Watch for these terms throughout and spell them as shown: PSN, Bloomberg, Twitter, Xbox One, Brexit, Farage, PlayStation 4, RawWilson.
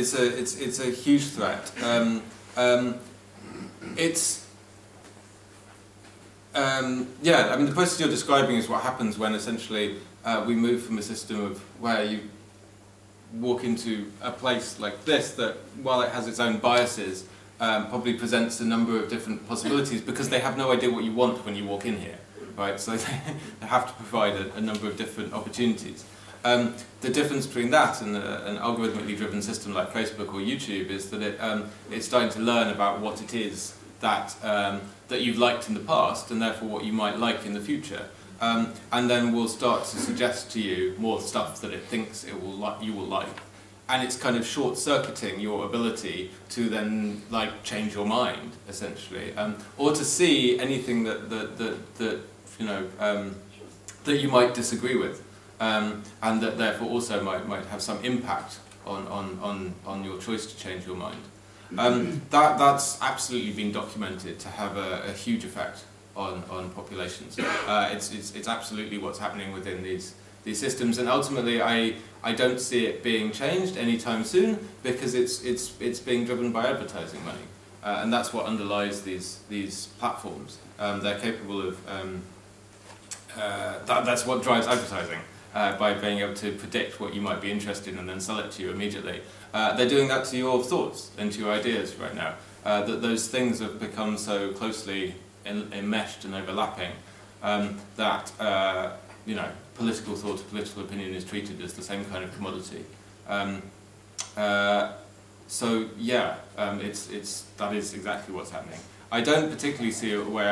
it's a huge threat. Yeah, I mean, the process you're describing is what happens when essentially we move from a system of where you walk into a place like this that, while it has its own biases, probably presents a number of different possibilities because they have no idea what you want when you walk in here, right? So they have to provide a number of different opportunities. The difference between that and an algorithmically driven system like Facebook or YouTube is that it's starting to learn about what it is that that you've liked in the past and therefore what you might like in the future, and then will start to suggest to you more stuff that it thinks it will you will like, and it's kind of short-circuiting your ability to then like change your mind essentially, or to see anything that you know that you might disagree with. And that therefore also might have some impact on your choice to change your mind. That's absolutely been documented to have a huge effect on populations. It's absolutely what's happening within these systems, and ultimately I don't see it being changed anytime soon because it's being driven by advertising money, and that's what underlies these platforms. They're capable of that's what drives advertising. By being able to predict what you might be interested in and then sell it to you immediately. They're doing that to your thoughts and to your ideas right now. That those things have become so closely enmeshed and overlapping that you know, political thought, political opinion is treated as the same kind of commodity. So yeah, that is exactly what's happening. I don't particularly see a way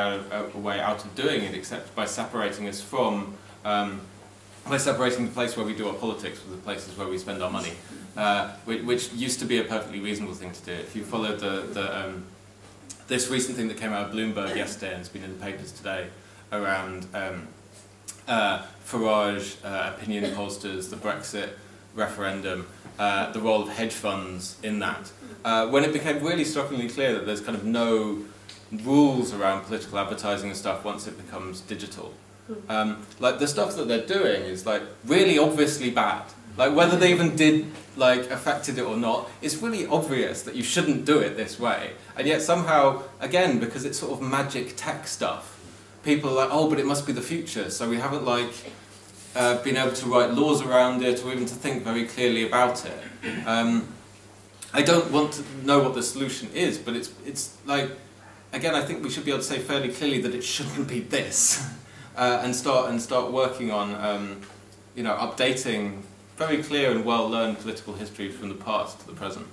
out of doing it except by separating us from. By separating the place where we do our politics with the places where we spend our money, which used to be a perfectly reasonable thing to do. If you follow this recent thing that came out of Bloomberg yesterday and has been in the papers today around Farage, opinion pollsters, the Brexit referendum, the role of hedge funds in that, when it became really strikingly clear that there's kind of no rules around political advertising and stuff once it becomes digital. Like the stuff that they're doing is like really obviously bad. Like whether they even affected it or not, it's really obvious that you shouldn't do it this way. And yet somehow, again, because it's sort of magic tech stuff, people are like, oh, but it must be the future. So we haven't been able to write laws around it or even to think very clearly about it. I don't want to know what the solution is, but it's like, again, I think we should be able to say fairly clearly that it shouldn't be this. And start working on you know, updating very clear and well-learned political history from the past to the present.